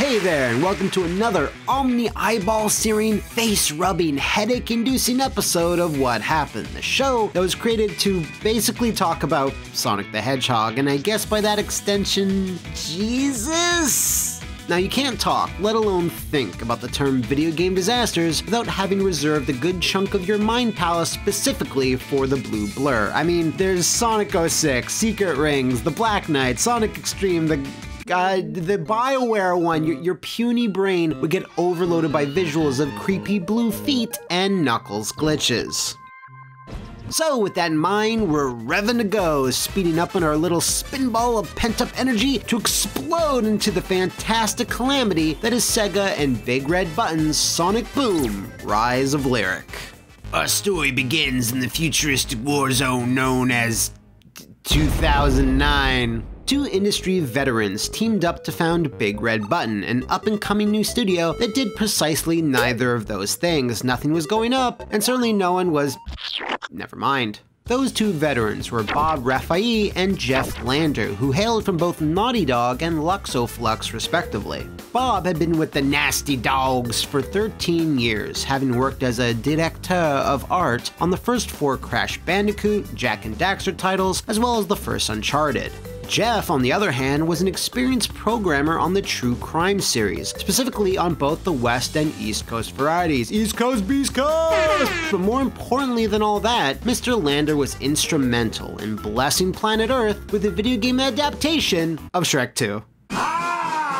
Hey there, and welcome to another omni-eyeball-searing, face-rubbing, headache-inducing episode of What Happened, the show that was created to basically talk about Sonic the Hedgehog, and I guess by that extension, Jesus? Now, you can't talk, let alone think, about the term video game disasters without having reserved a good chunk of your mind palace specifically for the blue blur. I mean, there's Sonic 06, Secret Rings, The Black Knight, Sonic Extreme, the BioWare one. Your puny brain would get overloaded by visuals of creepy blue feet and Knuckles glitches. So with that in mind, we're revving to go, speeding up on our little spinball of pent-up energy to explode into the fantastic calamity that is Sega and Big Red Button's Sonic Boom Rise of Lyric. Our story begins in the futuristic war zone known as 2009. Two industry veterans teamed up to found Big Red Button, an up-and-coming new studio that did precisely neither of those things. Nothing was going up, and certainly no one was... never mind. Those two veterans were Bob Raphael and Jeff Lander, who hailed from both Naughty Dog and Luxoflux, respectively. Bob had been with the Nasty Dogs for 13 years, having worked as a director of art on the first 4 Crash Bandicoot, Jak and Daxter titles, as well as the first Uncharted. Jeff, on the other hand, was an experienced programmer on the True Crime series, specifically on both the West and East Coast varieties. East Coast, Beast Coast! But more importantly than all that, Mr. Lander was instrumental in blessing planet Earth with the video game adaptation of Shrek 2.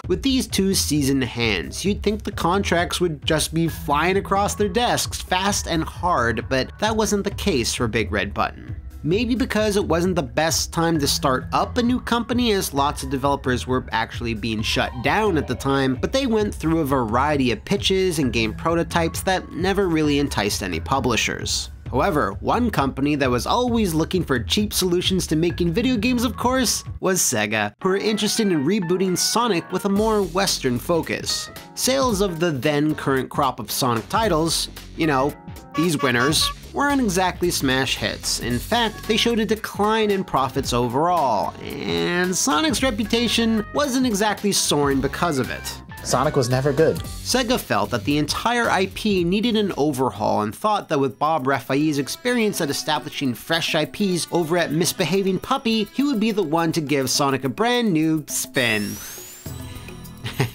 With these two seasoned hands, you'd think the contracts would just be flying across their desks fast and hard, but that wasn't the case for Big Red Button. Maybe because it wasn't the best time to start up a new company, as lots of developers were actually being shut down at the time, but they went through a variety of pitches and game prototypes that never really enticed any publishers. However, one company that was always looking for cheap solutions to making video games, of course, was Sega, who were interested in rebooting Sonic with a more Western focus. Sales of the then-current crop of Sonic titles, you know, these winners, weren't exactly smash hits. In fact, they showed a decline in profits overall, and Sonic's reputation wasn't exactly soaring because of it. Sonic was never good. Sega felt that the entire IP needed an overhaul and thought that with Bob Raphael's experience at establishing fresh IPs over at Misbehaving Puppy, he would be the one to give Sonic a brand new spin.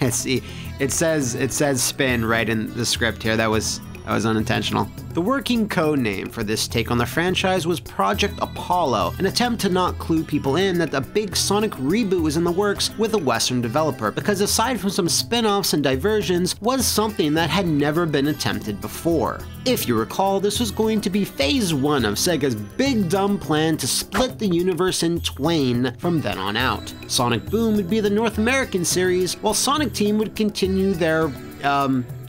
See, it says spin right in the script here. That was unintentional. The working code name for this take on the franchise was Project Apollo, an attempt to not clue people in that a big Sonic reboot was in the works with a Western developer, because aside from some spin-offs and diversions, was something that had never been attempted before. If you recall, this was going to be phase 1 of Sega's big dumb plan to split the universe in twain from then on out. Sonic Boom would be the North American series, while Sonic Team would continue their,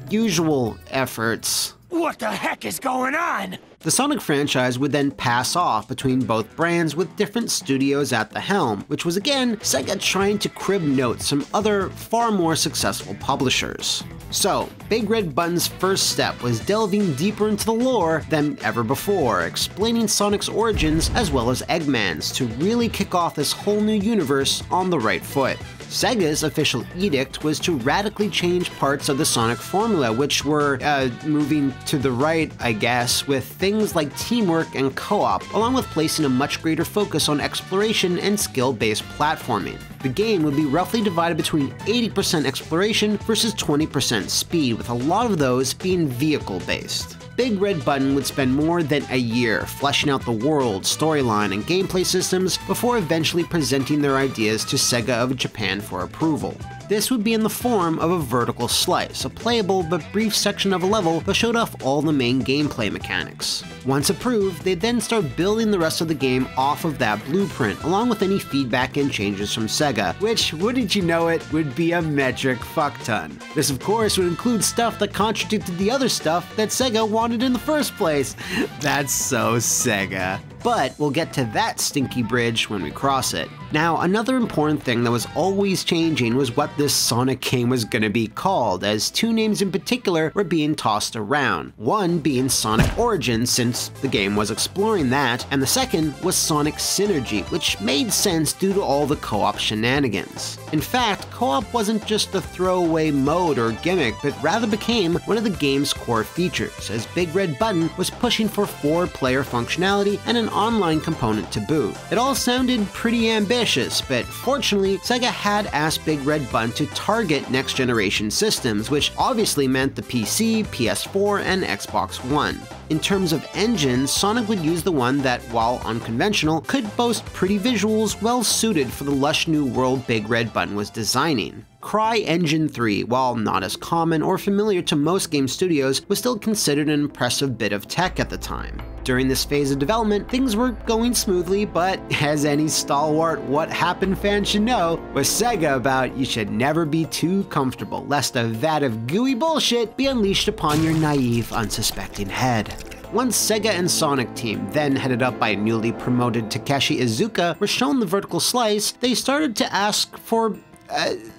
usual efforts. What the heck is going on? The Sonic franchise would then pass off between both brands with different studios at the helm, which was again Sega trying to crib notes from other, far more successful publishers. So, Big Red Button's first step was delving deeper into the lore than ever before, explaining Sonic's origins as well as Eggman's to really kick off this whole new universe on the right foot. Sega's official edict was to radically change parts of the Sonic formula, which were moving to the right, I guess, with things like teamwork and co-op, along with placing a much greater focus on exploration and skill-based platforming. The game would be roughly divided between 80% exploration versus 20% speed, with a lot of those being vehicle-based. Big Red Button would spend more than a year fleshing out the world, storyline, and gameplay systems before eventually presenting their ideas to Sega of Japan for approval. This would be in the form of a vertical slice, a playable but brief section of a level that showed off all the main gameplay mechanics. Once approved, they'd then start building the rest of the game off of that blueprint, along with any feedback and changes from Sega, which, wouldn't you know it, would be a metric fuckton. This, of course, would include stuff that contradicted the other stuff that Sega wanted in the first place. That's so Sega. But we'll get to that stinky bridge when we cross it. Now, another important thing that was always changing was what this Sonic game was going to be called, as two names in particular were being tossed around. One being Sonic Origins, since the game was exploring that, and the second was Sonic Synergy, which made sense due to all the co-op shenanigans. In fact, co-op wasn't just a throwaway mode or gimmick, but rather became one of the game's core features, as Big Red Button was pushing for four-player functionality and an online component to boot. It all sounded pretty ambitious, but fortunately, Sega had asked Big Red Button to target next-generation systems, which obviously meant the PC, PS4, and Xbox One. In terms of engines, Sonic would use the one that, while unconventional, could boast pretty visuals well-suited for the lush new world Big Red Button was designing. CryEngine 3, while not as common or familiar to most game studios, was still considered an impressive bit of tech at the time. During this phase of development, things were going smoothly, but as any stalwart What Happened fan should know, with Sega about, you should never be too comfortable, lest a vat of gooey bullshit be unleashed upon your naive, unsuspecting head. Once Sega and Sonic Team, then headed up by newly promoted Takeshi Iizuka, were shown the vertical slice, they started to ask for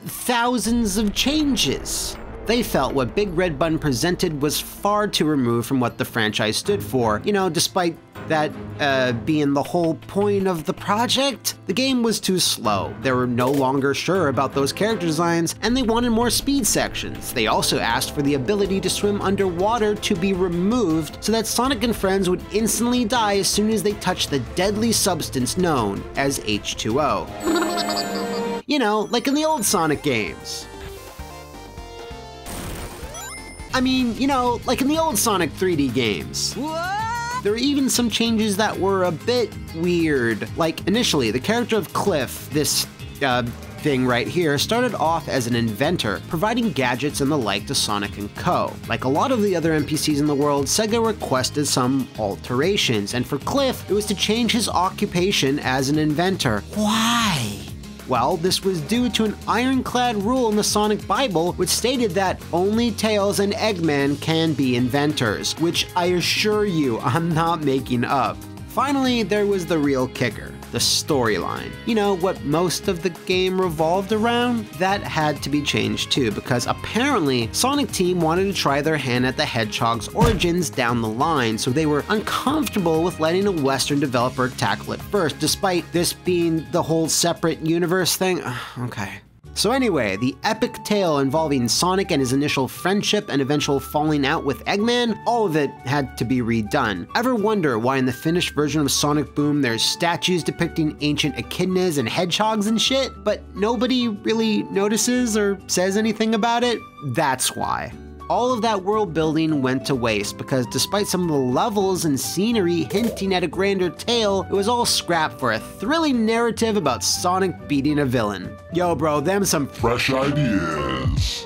thousands of changes. They felt what Big Red Button presented was far too removed from what the franchise stood for, you know, despite that being the whole point of the project. The game was too slow, they were no longer sure about those character designs, and they wanted more speed sections. They also asked for the ability to swim underwater to be removed so that Sonic and friends would instantly die as soon as they touched the deadly substance known as H2O. You know, like in the old Sonic games. I mean, you know, like in the old Sonic 3D games. What? There were even some changes that were a bit weird. Like, initially, the character of Cliff, this thing right here, started off as an inventor, providing gadgets and the like to Sonic and Co. Like a lot of the other NPCs in the world, Sega requested some alterations, and for Cliff, it was to change his occupation as an inventor. Why? Well, this was due to an ironclad rule in the Sonic Bible, which stated that only Tails and Eggman can be inventors, which I assure you, I'm not making up. Finally, there was the real kicker, the storyline. You know, what most of the game revolved around? That had to be changed too, because apparently, Sonic Team wanted to try their hand at the Hedgehog's origins down the line, so they were uncomfortable with letting a Western developer tackle it first, despite this being the whole separate universe thing. Okay. So anyway, the epic tale involving Sonic and his initial friendship and eventual falling out with Eggman, all of it had to be redone. Ever wonder why in the finished version of Sonic Boom there's statues depicting ancient echidnas and hedgehogs and shit, but nobody really notices or says anything about it? That's why. All of that world building went to waste because despite some of the levels and scenery hinting at a grander tale, it was all scrapped for a thrilling narrative about Sonic beating a villain. Yo bro, them some fresh ideas.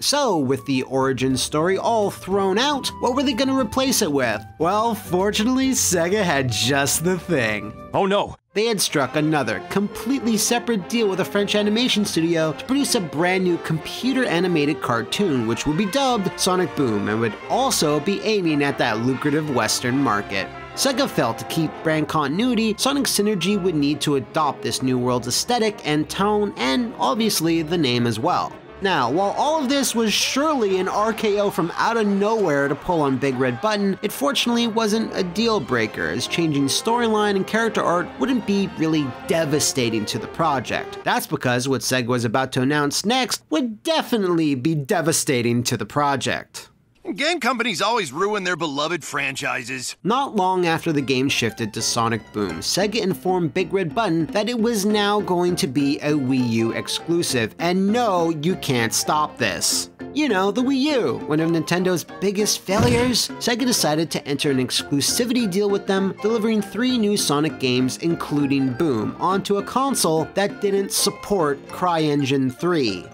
So, with the origin story all thrown out, what were they going to replace it with? Well, fortunately, Sega had just the thing. Oh no! They had struck another, completely separate deal with a French animation studio to produce a brand new computer-animated cartoon which would be dubbed Sonic Boom and would also be aiming at that lucrative Western market. Sega felt to keep brand continuity, Sonic Synergy would need to adopt this new world's aesthetic and tone, and obviously the name as well. Now, while all of this was surely an RKO from out of nowhere to pull on Big Red Button, it fortunately wasn't a deal breaker, as changing storyline and character art wouldn't be really devastating to the project. That's because what Sega was about to announce next would definitely be devastating to the project. Game companies always ruin their beloved franchises. Not long after the game shifted to Sonic Boom, Sega informed Big Red Button that it was now going to be a Wii U exclusive, and no, you can't stop this. You know, the Wii U, one of Nintendo's biggest failures. Sega decided to enter an exclusivity deal with them, delivering 3 new Sonic games, including Boom, onto a console that didn't support CryEngine 3.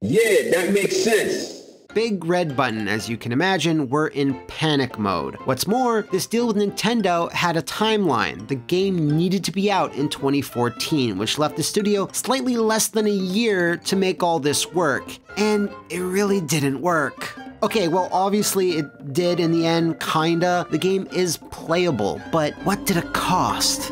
Yeah, that makes sense. Big Red Button, as you can imagine, were in panic mode. What's more, this deal with Nintendo had a timeline. The game needed to be out in 2014, which left the studio slightly less than a year to make all this work. And it really didn't work. Okay, well, obviously it did in the end, kinda. The game is playable, but what did it cost?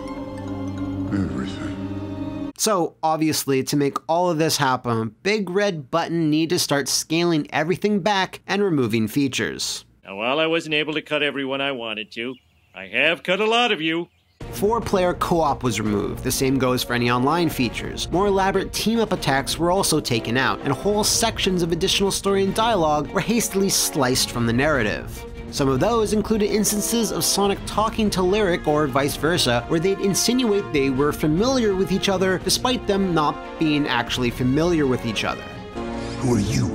everything. So obviously, to make all of this happen, Big Red Button need to start scaling everything back and removing features. Now, while I wasn't able to cut everyone I wanted to, I have cut a lot of you. 4-player co-op was removed, the same goes for any online features. More elaborate team-up attacks were also taken out, and whole sections of additional story and dialogue were hastily sliced from the narrative. Some of those included instances of Sonic talking to Lyric or vice versa, where they'd insinuate they were familiar with each other, despite them not being actually familiar with each other. Who are you?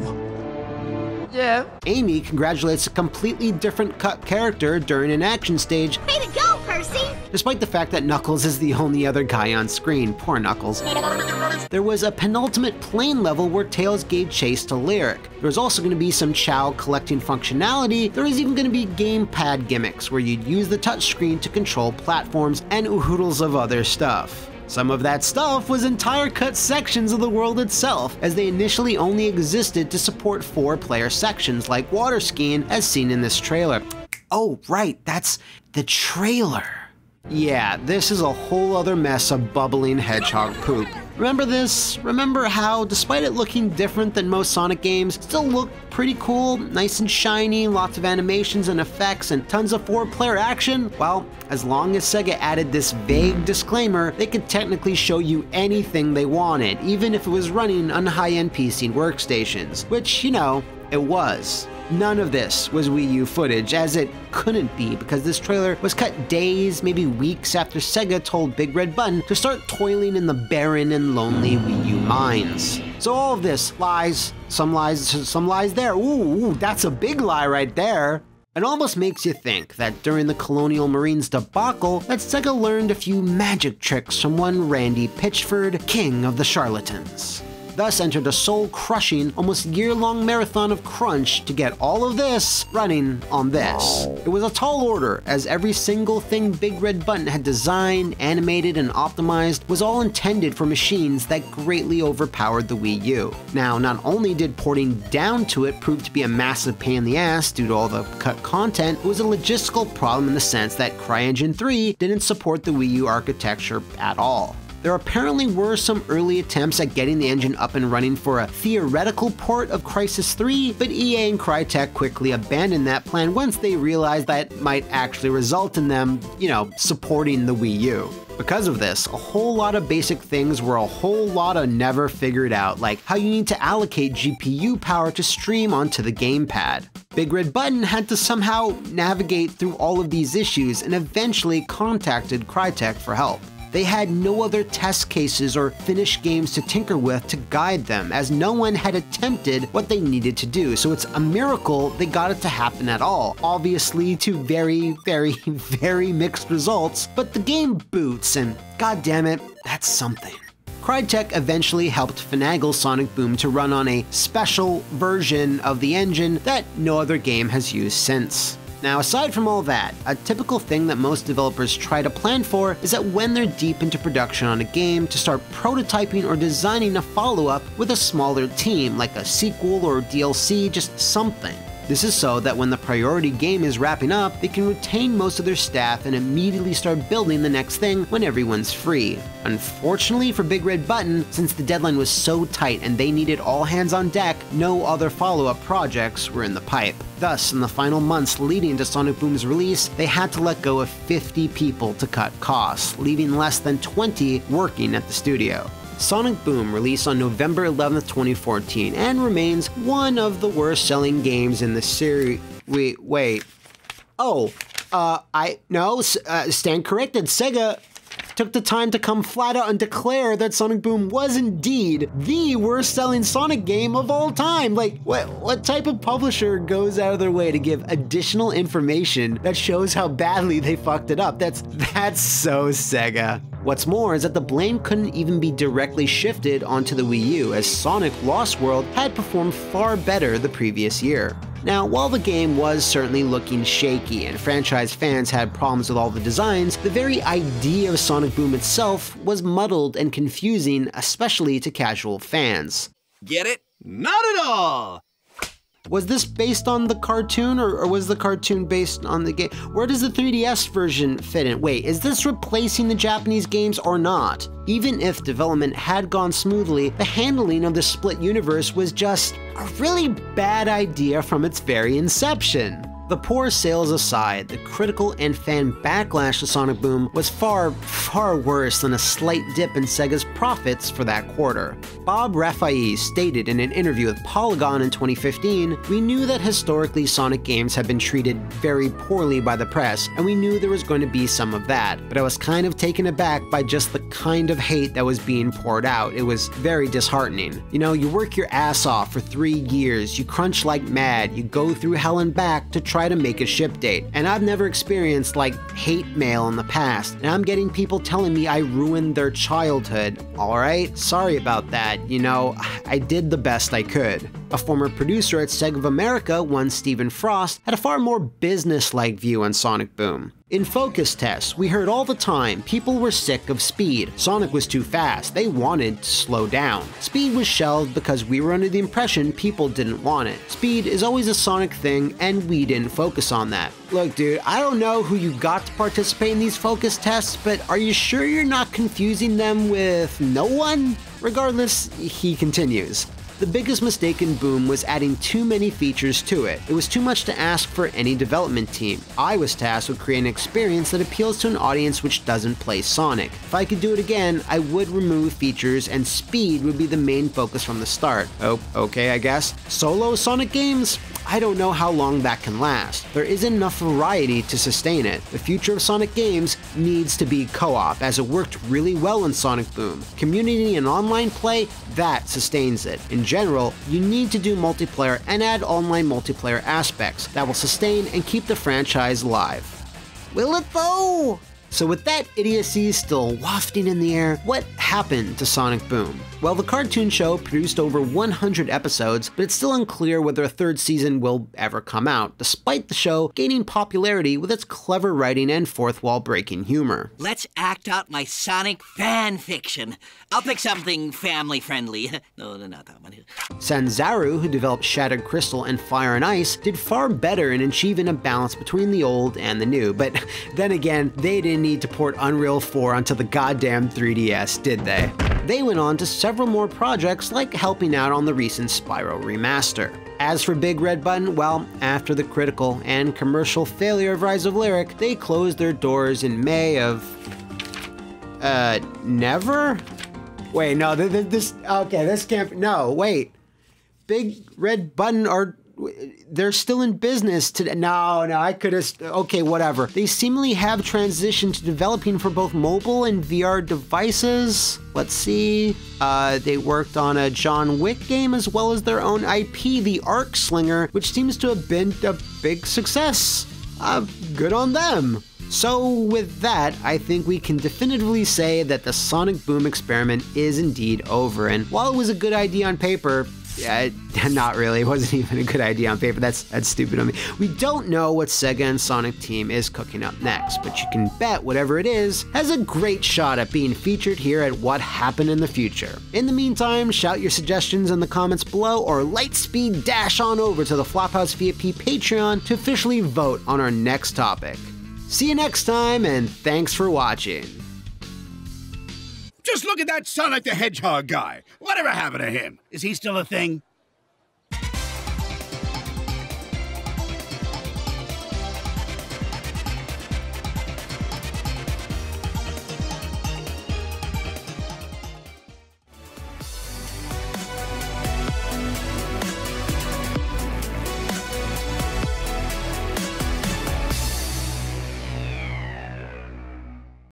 Yeah. Amy congratulates a completely different cut character during an action stage. Way to go, Percy! Despite the fact that Knuckles is the only other guy on screen, poor Knuckles. There was a penultimate plane level where Tails gave chase to Lyric. There was also going to be some chow collecting functionality. There was even going to be gamepad gimmicks where you'd use the touchscreen to control platforms and oodles of other stuff. Some of that stuff was entire cut sections of the world itself, as they initially only existed to support 4-player sections like water skiing as seen in this trailer. Oh right, that's the trailer. Yeah, this is a whole other mess of bubbling hedgehog poop. Remember this? Remember how, despite it looking different than most Sonic games, it still looked pretty cool, nice and shiny, lots of animations and effects, and tons of 4-player action? Well, as long as Sega added this vague disclaimer, they could technically show you anything they wanted, even if it was running on high-end PC workstations, which, you know, it was. None of this was Wii U footage, as it couldn't be, because this trailer was cut days, maybe weeks after Sega told Big Red Button to start toiling in the barren and lonely Wii U mines. So all of this lies, some lies, some lies there. Ooh, that's a big lie right there. It almost makes you think that during the Colonial Marines debacle, that Sega learned a few magic tricks from one Randy Pitchford, king of the charlatans. Thus entered a soul-crushing, almost year-long marathon of crunch to get all of this running on this. It was a tall order, as every single thing Big Red Button had designed, animated, and optimized was all intended for machines that greatly overpowered the Wii U. Now, not only did porting down to it prove to be a massive pain in the ass due to all the cut content, it was a logistical problem in the sense that CryEngine 3 didn't support the Wii U architecture at all. There apparently were some early attempts at getting the engine up and running for a theoretical port of Crysis 3, but EA and Crytek quickly abandoned that plan once they realized that it might actually result in them, you know, supporting the Wii U. Because of this, a whole lot of basic things were a whole lot of never figured out, like how you need to allocate GPU power to stream onto the gamepad. Big Red Button had to somehow navigate through all of these issues and eventually contacted Crytek for help. They had no other test cases or finished games to tinker with to guide them, as no one had attempted what they needed to do, so it's a miracle they got it to happen at all. Obviously to very, very, very mixed results, but the game boots, and goddammit, that's something. Crytek eventually helped finagle Sonic Boom to run on a special version of the engine that no other game has used since. Now, aside from all that, a typical thing that most developers try to plan for is that when they're deep into production on a game, to start prototyping or designing a follow-up with a smaller team, like a sequel or DLC, just something. This is so that when the priority game is wrapping up, they can retain most of their staff and immediately start building the next thing when everyone's free. Unfortunately for Big Red Button, since the deadline was so tight and they needed all hands on deck, no other follow-up projects were in the pipe. Thus, in the final months leading to Sonic Boom's release, they had to let go of 50 people to cut costs, leaving less than 20 working at the studio. Sonic Boom released on November 11th, 2014, and remains one of the worst-selling games in the series. Wait. Oh, stand corrected. Sega took the time to come flat out and declare that Sonic Boom was indeed the worst-selling Sonic game of all time. Like, what type of publisher goes out of their way to give additional information that shows how badly they fucked it up? That's so Sega. What's more is that the blame couldn't even be directly shifted onto the Wii U, as Sonic Lost World had performed far better the previous year. Now, while the game was certainly looking shaky and franchise fans had problems with all the designs, the very idea of Sonic Boom itself was muddled and confusing, especially to casual fans. Get it? Not at all! Was this based on the cartoon, or was the cartoon based on the game? Where does the 3DS version fit in? Wait, is this replacing the Japanese games or not? Even if development had gone smoothly, the handling of the split universe was just a really bad idea from its very inception. The poor sales aside, the critical and fan backlash to Sonic Boom was far, far worse than a slight dip in Sega's profits for that quarter. Bob Raphael stated in an interview with Polygon in 2015, "We knew that historically Sonic games had been treated very poorly by the press, and we knew there was going to be some of that, but I was kind of taken aback by just the kind of hate that was being poured out. It was very disheartening. You know, you work your ass off for 3 years, you crunch like mad, you go through hell and back to try to make a ship date, and I've never experienced like hate mail in the past, and I'm getting people telling me I ruined their childhood. All right, sorry about that, you know, I did the best I could." A former producer at Sega of America, one Stephen Frost, had a far more business-like view on Sonic Boom. "In focus tests, we heard all the time people were sick of speed. Sonic was too fast, they wanted to slow down. Speed was shelved because we were under the impression people didn't want it. Speed is always a Sonic thing, and we didn't focus on that." Look, dude, I don't know who you got to participate in these focus tests, but are you sure you're not confusing them with no one? Regardless, he continues, "The biggest mistake in Boom was adding too many features to it. It was too much to ask for any development team. I was tasked with creating an experience that appeals to an audience which doesn't play Sonic. If I could do it again, I would remove features and speed would be the main focus from the start." Oh, okay, I guess. Solo Sonic games? I don't know how long that can last. There isn't enough variety to sustain it. The future of Sonic games needs to be co-op, as it worked really well in Sonic Boom. Community and online play, that sustains it. In general, you need to do multiplayer and add online multiplayer aspects that will sustain and keep the franchise alive. Will it though? So with that idiocy still wafting in the air, what happened to Sonic Boom? Well, the cartoon show produced over 100 episodes, but it's still unclear whether a third season will ever come out, despite the show gaining popularity with its clever writing and fourth wall breaking humor. Let's act out my Sonic fan fiction. I'll pick something family friendly. No, not that one. Sanzaru, who developed Shattered Crystal and Fire and Ice, did far better in achieving a balance between the old and the new, but then again, they didn't need to port Unreal 4 onto the goddamn 3DS, did they? They went on to several more projects, like helping out on the recent Spyro remaster. As for Big Red Button, well, after the critical and commercial failure of Rise of Lyric, they closed their doors in May of... never? Wait, no, this... Okay, this can't... No, wait. Big Red Button are... They're still in business today. No, I could have, okay, whatever. They seemingly have transitioned to developing for both mobile and VR devices. Let's see, they worked on a John Wick game as well as their own IP, the Arc Slinger, which seems to have been a big success. Good on them. So with that, I think we can definitively say that the Sonic Boom experiment is indeed over. And while it was a good idea on paper, not really. It wasn't even a good idea on paper. That's stupid on me. We don't know what Sega and Sonic Team is cooking up next, but you can bet whatever it is has a great shot at being featured here at What Happened in the Future. In the meantime, shout your suggestions in the comments below or lightspeed dash on over to the Flophouse VIP Patreon to officially vote on our next topic. See you next time, and thanks for watching. Just look at that Sonic the Hedgehog guy. Whatever happened to him? Is he still a thing?